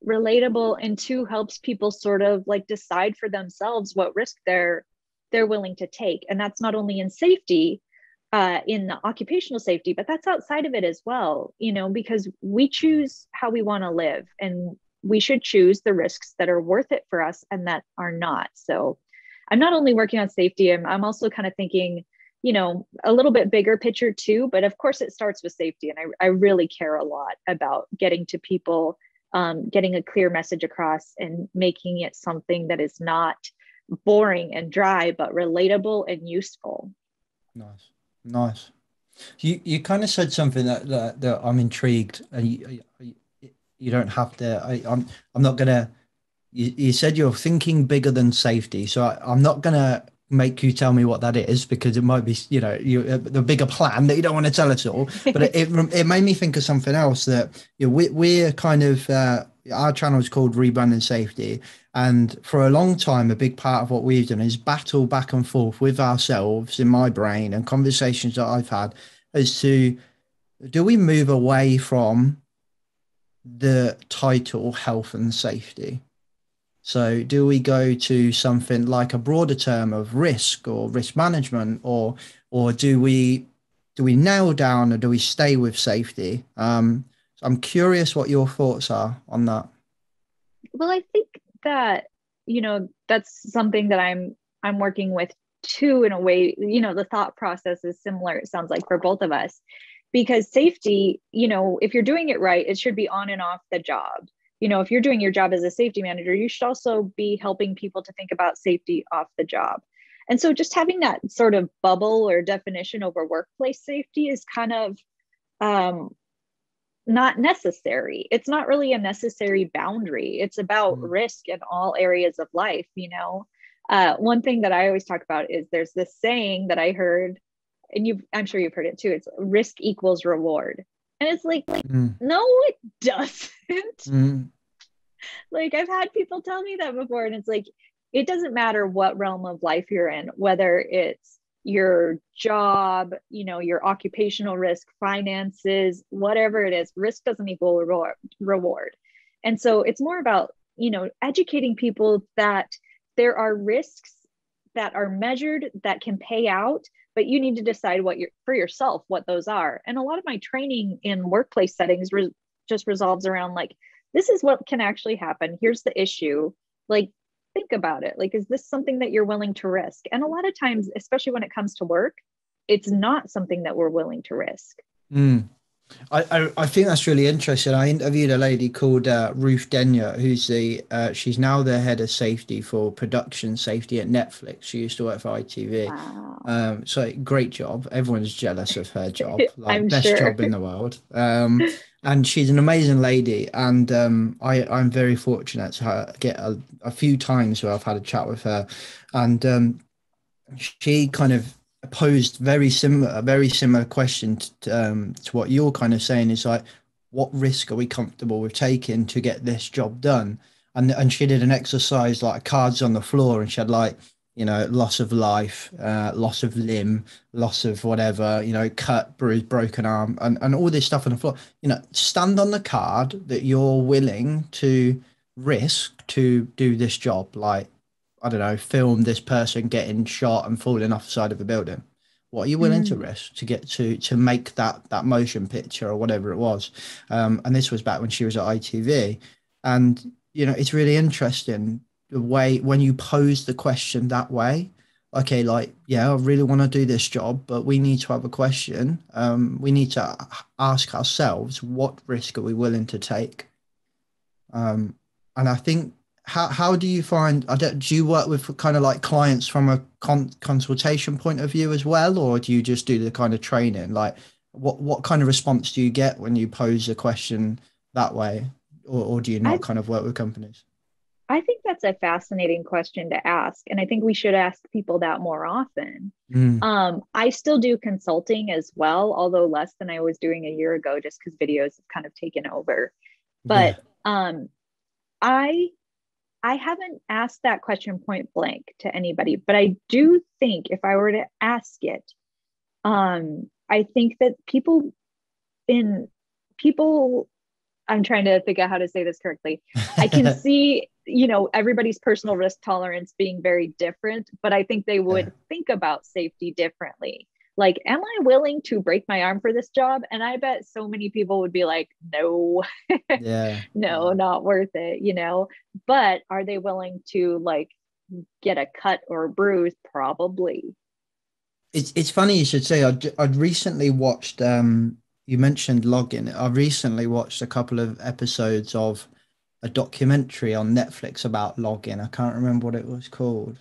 relatable, and two, helps people sort of like decide for themselves what risk they're willing to take. And that's not only in safety, in the occupational safety, but that's outside of it as well, you know, because we choose how we want to live and we should choose the risks that are worth it for us and that are not. So I'm not only working on safety, I'm also kind of thinking, you know, a little bit bigger picture too, but of course it starts with safety. And I really care a lot about getting to people, getting a clear message across and making it something that is not boring and dry, but relatable and useful. Nice. You kind of said something that I'm intrigued, and you don't have to. I'm not gonna. You said you're thinking bigger than safety, so I'm not gonna make you tell me what that is because it might be, you know, the bigger plan that you don't want to tell us all. But it made me think of something else that, you know, we're kind of our channel is called Rebranding Safety. And for a long time, a big part of what we've done is battle back and forth with ourselves in my brain and conversations that I've had as to, do we move away from the title health and safety? So do we go to something like a broader term of risk or risk management, or do we nail down, or do we stay with safety? So I'm curious what your thoughts are on that. Well, I think that, you know, that's something that I'm working with too, in a way. You know, the thought process is similar, it sounds like, for both of us, because safety, you know, if you're doing it right, it should be on and off the job. You know, if you're doing your job as a safety manager, you should also be helping people to think about safety off the job. And so just having that sort of bubble or definition over workplace safety is kind of not necessary. It's not really a necessary boundary. It's about risk in all areas of life. You know, one thing that I always talk about is there's this saying that I heard, and I'm sure you've heard it too. It's risk equals reward. And it's like no, it doesn't. Like, I've had people tell me that before, and it's like, it doesn't matter what realm of life you're in, whether it's your job, you know, your occupational risk, finances, whatever it is, risk doesn't equal reward. And so it's more about, you know, educating people that there are risks that are measured that can pay out, but you need to decide for yourself what those are. And a lot of my training in workplace settings just resolves around like, this is what can actually happen. Here's the issue. Like, think about it. Like, is this something that you're willing to risk? And a lot of times, especially when it comes to work, it's not something that we're willing to risk. I think that's really interesting. I interviewed a lady called Ruth Denyer, who's she's now the head of safety for production safety at Netflix. She used to work for ITV. Wow. So great job. Everyone's jealous of her job. Like, best job in the world. And she's an amazing lady. And I'm very fortunate to get a few times where I've had a chat with her. And she kind of posed a very similar question to what you're kind of saying, is like, what risk are we comfortable with taking to get this job done? And she did an exercise, like cards on the floor, and she had, like, you know, loss of life, loss of limb, loss of whatever, you know, cut, bruise, broken arm, and all this stuff on the floor. You know, stand on the card that you're willing to risk to do this job. Like, I don't know, film this person getting shot and falling off the side of a building. What are you willing to risk to get to make that motion picture or whatever it was? And this was back when she was at ITV. And, you know, it's really interesting the way when you pose the question that way. Okay, like, yeah, I really want to do this job, but we need to have a question. We need to ask ourselves, what risk are we willing to take? And I think, how do you find, do you work with kind of like clients from a consultation point of view as well? Or do you just do the kind of training? Like what kind of response do you get when you pose a question that way? Or do you not kind of work with companies? I think that's a fascinating question to ask. And I think we should ask people that more often. I still do consulting as well, although less than I was doing a year ago, just because videos have kind of taken over. But I haven't asked that question point blank to anybody, but I do think if I were to ask it, I think that people, I'm trying to think out how to say this correctly. I can see, you know, everybody's personal risk tolerance being very different, but I think they would think about safety differently. Like, am I willing to break my arm for this job? And I bet so many people would be like, no, no, not worth it, you know, but are they willing to like get a cut or a bruise? Probably. It's funny you should say, I'd recently watched, you mentioned logging. I recently watched a couple of episodes of a documentary on Netflix about logging. I can't remember what it was called,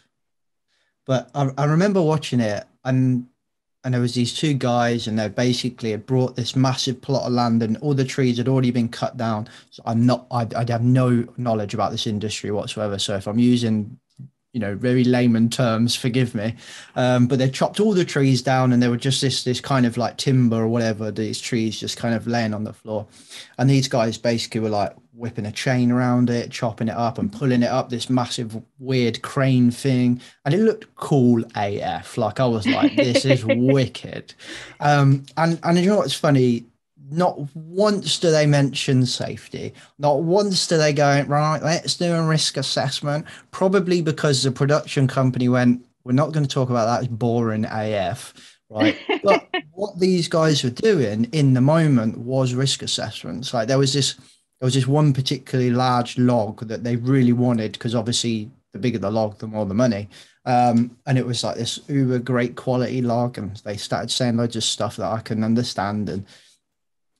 but I remember watching it and there was these two guys and they basically had brought this massive plot of land and all the trees had already been cut down. So I'd have no knowledge about this industry whatsoever. So if I'm using, you know, very layman terms, forgive me. But they chopped all the trees down and there were just this kind of like timber or whatever, these trees just kind of laying on the floor. And these guys basically were like whipping a chain around it, chopping it up and pulling it up, this massive weird crane thing. And it looked cool AF. Like I was like, this is wicked. And you know what's funny? Not once do they mention safety. Not once do they go, right, let's do a risk assessment. Probably because the production company went, we're not going to talk about that. It's boring AF, right? But what these guys were doing in the moment was risk assessments. Like there was this one particularly large log that they really wanted because obviously the bigger the log, the more the money. And it was like this uber great quality log. And they started saying loads of stuff that I couldn't understand. And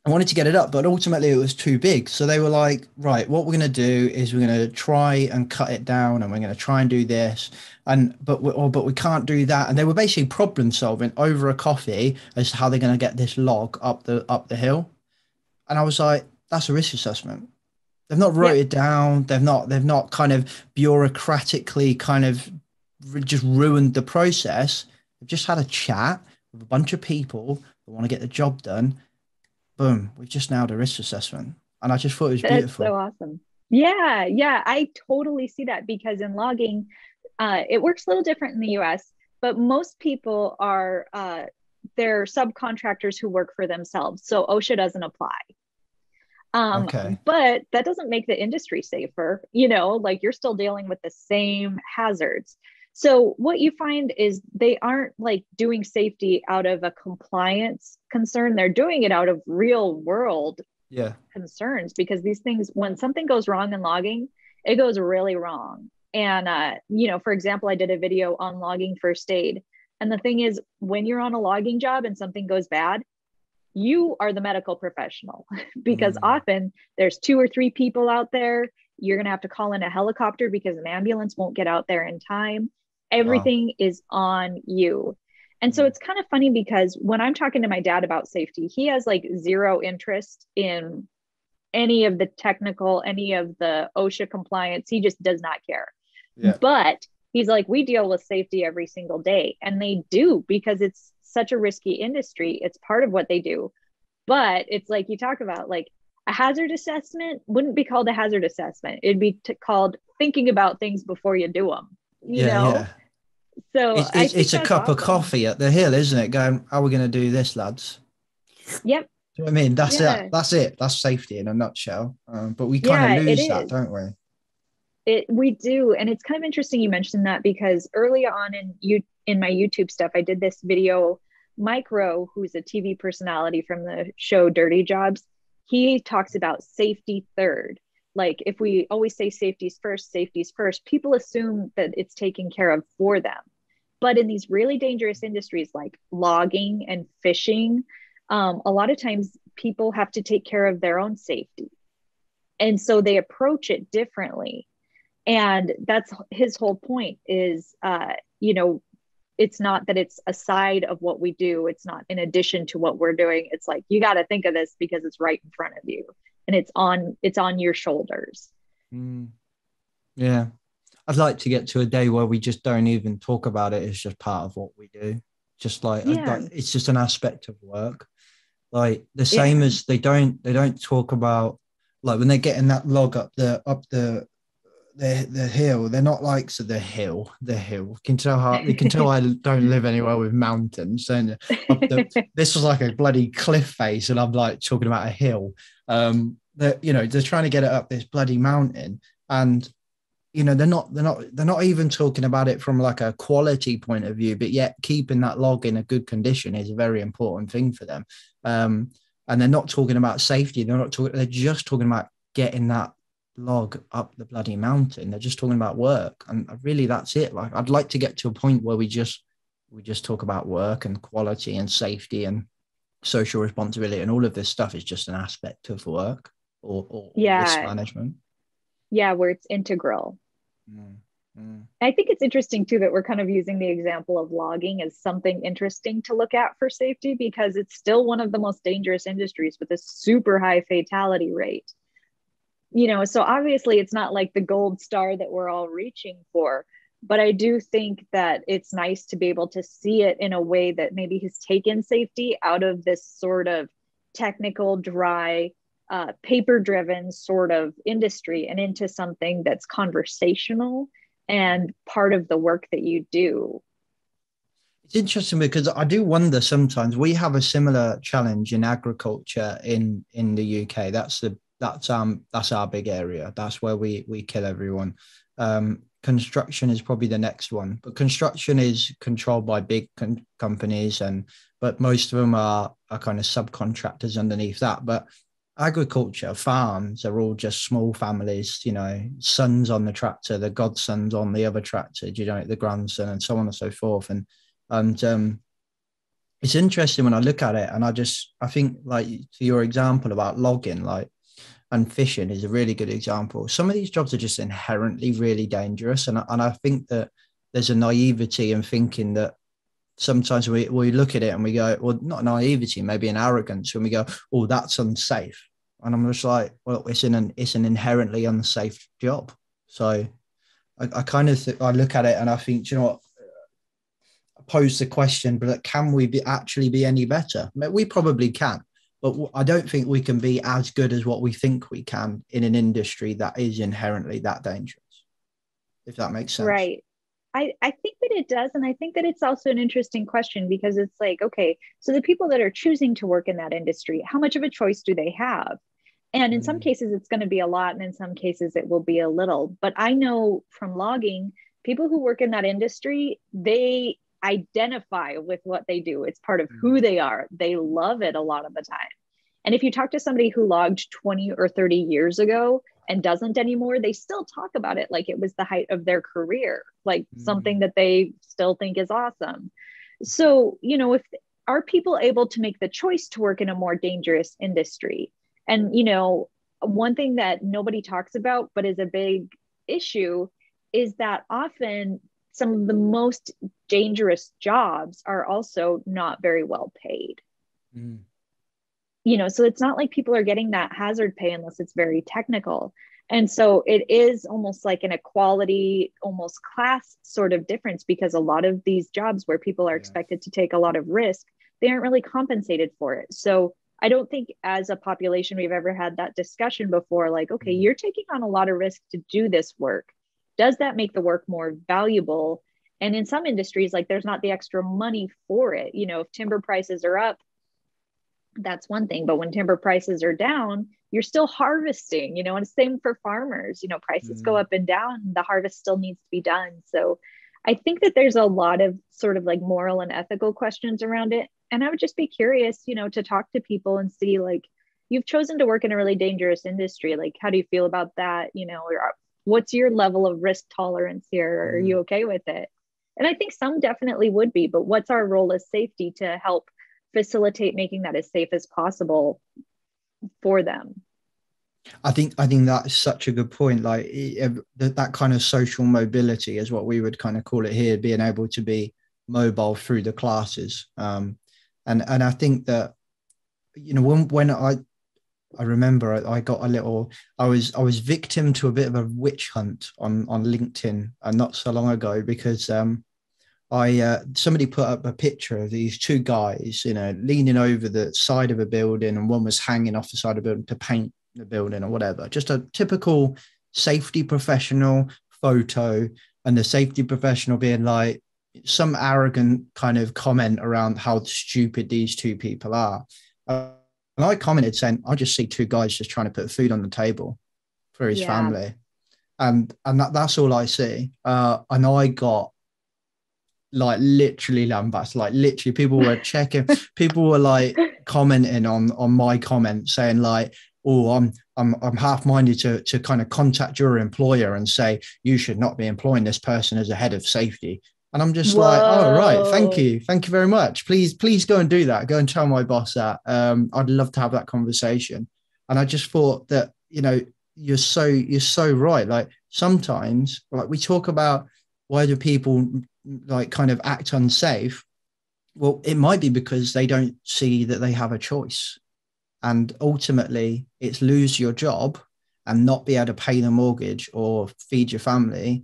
I wanted to get it up, but ultimately it was too big. So they were like, right, what we're going to do is we're going to try and cut it down and we're going to try and do this. But we can't do that. And they were basically problem solving over a coffee as to how they're going to get this log up the hill. And I was like, that's a risk assessment. They've not wrote it down. They've not kind of bureaucratically kind of just ruined the process. They've just had a chat with a bunch of people that want to get the job done. Boom, we've just nailed a risk assessment. And I just thought it was beautiful. That's so awesome. Yeah, yeah, I totally see that because in logging, it works a little different in the US, but most people are, they're subcontractors who work for themselves. So OSHA doesn't apply. But that doesn't make the industry safer, you know, like you're still dealing with the same hazards. So what you find is they aren't like doing safety out of a compliance concern. They're doing it out of real world concerns because these things, when something goes wrong in logging, it goes really wrong. And, you know, for example, I did a video on logging first aid. And the thing is, when you're on a logging job and something goes bad, you are the medical professional because often there's 2 or 3 people out there. You're going to have to call in a helicopter because an ambulance won't get out there in time. Everything is on you. And so it's kind of funny because when I'm talking to my dad about safety, he has like zero interest in any of the technical, any of the OSHA compliance. He just does not care. Yeah. But he's like, we deal with safety every single day. And they do because it's such a risky industry. It's part of what they do. But it's like you talk about like a hazard assessment wouldn't be called a hazard assessment. It'd be called thinking about things before you do them. You know? Yeah. So it's a cup of coffee at the hill, isn't it? Going, how are we going to do this, lads? Yep. Do you know what I mean? That's it. That's safety in a nutshell. But we kind of lose that, don't we? We do. And it's kind of interesting you mentioned that, because early on in my YouTube stuff, I did this video. Mike Rowe, who's a TV personality from the show Dirty Jobs, he talks about safety third. Like, if we always say safety's first, people assume that it's taken care of for them. But in these really dangerous industries like logging and fishing, a lot of times people have to take care of their own safety. And so they approach it differently. And that's his whole point is, you know, it's not that it's a side of what we do. It's not in addition to what we're doing. It's like, you got to think of this because it's right in front of you. And it's on your shoulders. Mm. Yeah. I'd like to get to a day where we just don't even talk about it. It's just part of what we do. Just like, yeah. It's just an aspect of work. Like the same as they don't talk about, like, when they're getting that log up the hill, they're not like, so the hill. You can tell I don't live anywhere with mountains. And this was like a bloody cliff face, and I'm like talking about a hill. That, you know, they're trying to get it up this bloody mountain, and you know they're not even talking about it from like a quality point of view. But yet, keeping that log in a good condition is a very important thing for them. And they're not talking about safety. They're just talking about getting that log up the bloody mountain. They're just talking about work, and really that's it. Like, I'd like to get to a point where we just talk about work and quality and safety and social responsibility, and all of this stuff is just an aspect of work or risk management. Yeah, where it's integral. Mm-hmm. I think it's interesting too that we're kind of using the example of logging as something interesting to look at for safety, because it's still one of the most dangerous industries with a super high fatality rate. You know, so obviously it's not like the gold star that we're all reaching for, but I do think that it's nice to be able to see it in a way that maybe has taken safety out of this sort of technical, dry, paper-driven sort of industry and into something that's conversational and part of the work that you do. It's interesting because I do wonder sometimes. We have a similar challenge in agriculture in the UK. That's our big area. That's where we kill everyone. Construction is probably the next one, but construction is controlled by big companies, but most of them are kind of subcontractors underneath that. But agriculture, farms are all just small families. You know, sons on the tractor, the godsons on the other tractor. You know, the grandson, and so on and so forth. And it's interesting when I look at it, and I think, like, to your example about logging, like. And fishing is a really good example. Some of these jobs are just inherently really dangerous. And I think that there's a naivety in thinking that sometimes we look at it and we go, well, not naivety, maybe an arrogance, when we go, oh, that's unsafe. And I'm just like, well, it's an inherently unsafe job. So I look at it and I think, do you know what? I pose the question, but can we actually be any better? We probably can. But I don't think we can be as good as what we think we can in an industry that is inherently that dangerous, if that makes sense. Right. I think that it does. And I think that it's also an interesting question, because it's like, okay, so the people that are choosing to work in that industry, how much of a choice do they have? And in some cases, it's going to be a lot. And in some cases, it will be a little. But I know from logging, people who work in that industry, they identify with what they do. It's part of who they are. They love it a lot of the time. And if you talk to somebody who logged 20 or 30 years ago and doesn't anymore, they still talk about it like it was the height of their career, like something that they still think is awesome. So, you know, are people able to make the choice to work in a more dangerous industry? And, you know, one thing that nobody talks about, but is a big issue, is that often some of the most dangerous jobs are also not very well paid. Mm. You know, so it's not like people are getting that hazard pay unless it's very technical. And so it is almost like an equality, almost class sort of difference, because a lot of these jobs where people are expected to take a lot of risk, they aren't really compensated for it. So I don't think as a population, we've ever had that discussion before, like, okay, you're taking on a lot of risk to do this work. Does that make the work more valuable? And in some industries, like, there's not the extra money for it. You know, if timber prices are up, that's one thing. But when timber prices are down, you're still harvesting, you know, and same for farmers, you know, prices go up and down, the harvest still needs to be done. So I think that there's a lot of sort of like moral and ethical questions around it. And I would just be curious, you know, to talk to people and see, like, you've chosen to work in a really dangerous industry. Like, how do you feel about that? You know, or what's your level of risk tolerance here? Are you okay with it? And I think some definitely would be, but what's our role as safety to help facilitate making that as safe as possible for them? I think that's such a good point. Like that kind of social mobility is what we would kind of call it here, being able to be mobile through the classes. And I think that, you know, when I remember I got a little, I was victim to a bit of a witch hunt on LinkedIn not so long ago, because somebody put up a picture of these two guys, you know, leaning over the side of a building, and one was hanging off the side of a building to paint the building or whatever. Just a typical safety professional photo, and the safety professional being like some arrogant kind of comment around how stupid these two people are. And I commented saying, I just see two guys just trying to put food on the table for his family. And that's all I see. And I got, like, literally lambasted. Like, literally people were checking, people were like commenting on my comment saying like, oh, I'm half minded to kind of contact your employer and say, you should not be employing this person as a head of safety. And I'm just like, oh, right. Thank you very much. Please go and do that. Go and tell my boss that. I'd love to have that conversation. And I just thought that, you know, you're so right. Like, sometimes, like, we talk about why do people like kind of act unsafe? Well, it might be because they don't see that they have a choice. And ultimately it's lose your job and not be able to pay the mortgage or feed your family,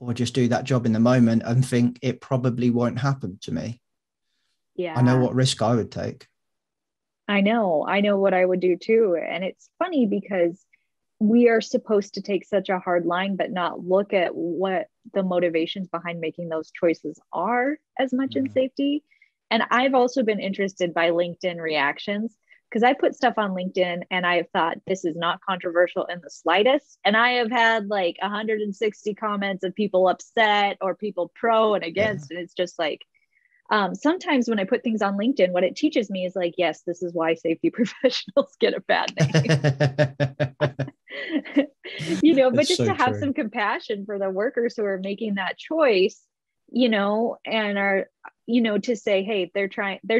or just do that job in the moment and think it probably won't happen to me. Yeah. I know what risk I would take. I know what I would do too. And it's funny because we are supposed to take such a hard line, but not look at what the motivations behind making those choices are as much in safety. And I've also been interested by LinkedIn reactions, because I put stuff on LinkedIn and I have thought this is not controversial in the slightest. And I have had like 160 comments of people upset or people pro and against. Yeah. And it's just like, sometimes when I put things on LinkedIn, what it teaches me is like, yes, this is why safety professionals get a bad name. You know, but it's just so to have some compassion for the workers who are making that choice, you know, and are, you know, to say, hey, they're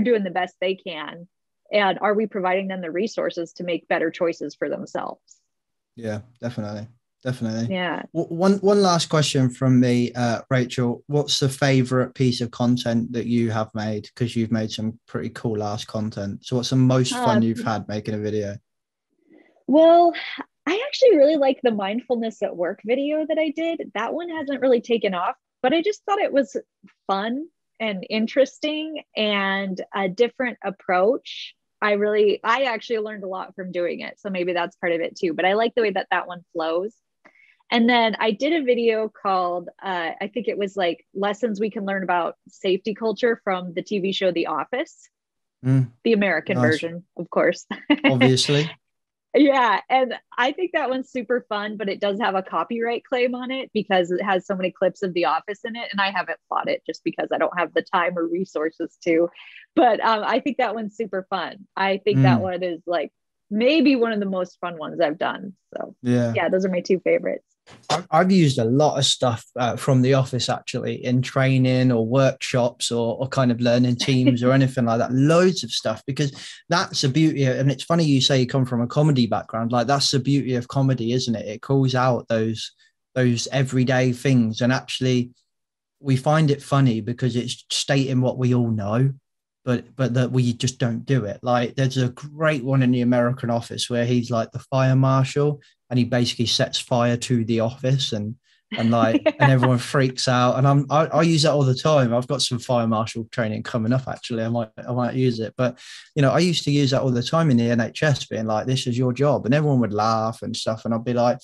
doing the best they can. And are we providing them the resources to make better choices for themselves? Yeah, definitely. Yeah. One last question from me, Rachel. What's the favorite piece of content that you have made? Because you've made some pretty cool ass content. So what's the most fun you've had making a video? Well, I actually really like the mindfulness at work video that I did. That one hasn't really taken off, but I just thought it was fun and interesting and a different approach. I actually learned a lot from doing it. So maybe that's part of it too, but I like the way that one flows. And then I did a video called, I think it was like lessons we can learn about safety culture from the TV show, The Office, the American version, of course. Obviously. Yeah. And I think that one's super fun, but it does have a copyright claim on it because it has so many clips of The Office in it. And I haven't fought it just because I don't have the time or resources to, but I think that one's super fun. I think that one is like maybe one of the most fun ones I've done. So yeah, those are my two favorites. I've used a lot of stuff from The Office actually in training or workshops or kind of learning teams or anything like that. Loads of stuff, because that's the beauty. And it's funny you say you come from a comedy background. Like, that's the beauty of comedy, isn't it? It calls out those everyday things. And actually we find it funny because it's stating what we all know, but that we just don't do it. Like, there's a great one in the American Office where he's like the fire marshal and he basically sets fire to the office and like, and everyone freaks out. And I use that all the time. I've got some fire marshal training coming up, actually. I might use it, but you know, I used to use that all the time in the NHS, being like, this is your job. And everyone would laugh and stuff. And I'd be like,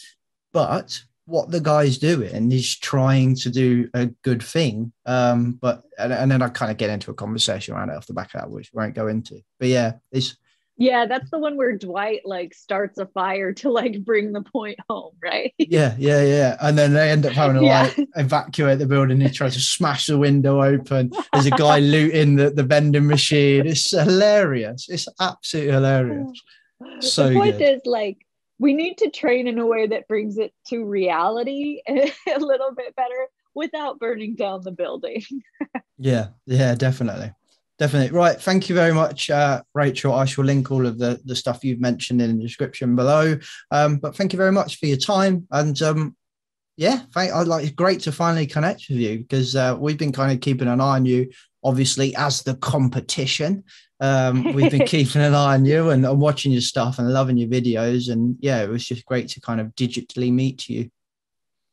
but what the guy's doing, he's trying to do a good thing. But then I kind of get into a conversation around it off the back of that, which we won't go into. But yeah, it's Yeah, that's the one where Dwight like starts a fire to like bring the point home, right? Yeah. And then they end up having to like evacuate the building. He tries to smash the window open. There's a guy looting the vending machine. It's hilarious. It's absolutely hilarious. So the point is, like, we need to train in a way that brings it to reality a little bit better without burning down the building. Yeah, definitely. Definitely. Right. Thank you very much, Rachel. I shall link all of the stuff you've mentioned in the description below. But thank you very much for your time. And it's great to finally connect with you, because we've been kind of keeping an eye on you, obviously, as the competition. We've been keeping an eye on you and watching your stuff and loving your videos. And yeah, it was just great to kind of digitally meet you.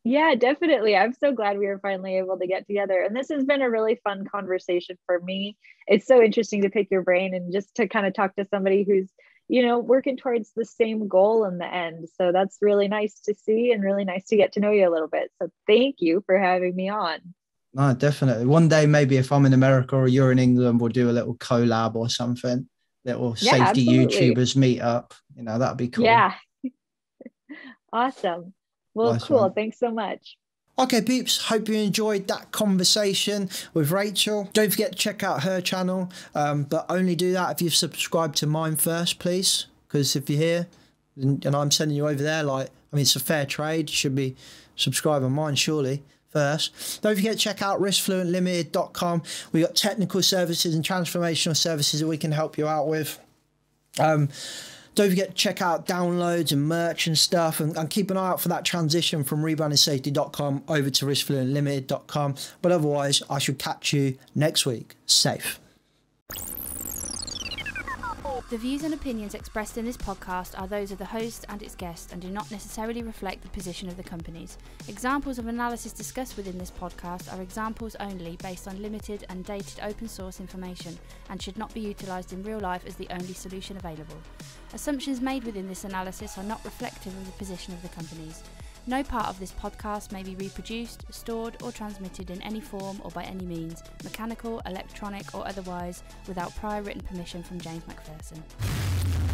Yeah, definitely. I'm so glad we were finally able to get together. And this has been a really fun conversation for me. It's so interesting to pick your brain and just to kind of talk to somebody who's, working towards the same goal in the end. So that's really nice to see and really nice to get to know you a little bit. So thank you for having me on. No, definitely. One day, maybe if I'm in America or you're in England, we'll do a little collab or something. Little safety YouTubers meet up. That'd be cool. Yeah. Awesome. Well, nice cool. One. Thanks so much. Okay, peeps, hope you enjoyed that conversation with Rachel. Don't forget to check out her channel, but only do that if you've subscribed to mine first, please. Because if you're here and I'm sending you over there, it's a fair trade. You should be subscribing mine, surely. First, don't forget to check out riskfluentlimited.com. We got technical services and transformational services that we can help you out with. Don't forget to check out downloads and merch and stuff, and keep an eye out for that transition from rebranding safety.com over to riskfluentlimited.com. But otherwise, I should catch you next week. Safe. The views and opinions expressed in this podcast are those of the host and its guests and do not necessarily reflect the position of the companies. Examples of analysis discussed within this podcast are examples only, based on limited and dated open source information, and should not be utilised in real life as the only solution available. Assumptions made within this analysis are not reflective of the position of the companies. No part of this podcast may be reproduced, stored, or transmitted in any form or by any means, mechanical, electronic, or otherwise, without prior written permission from James MacPherson.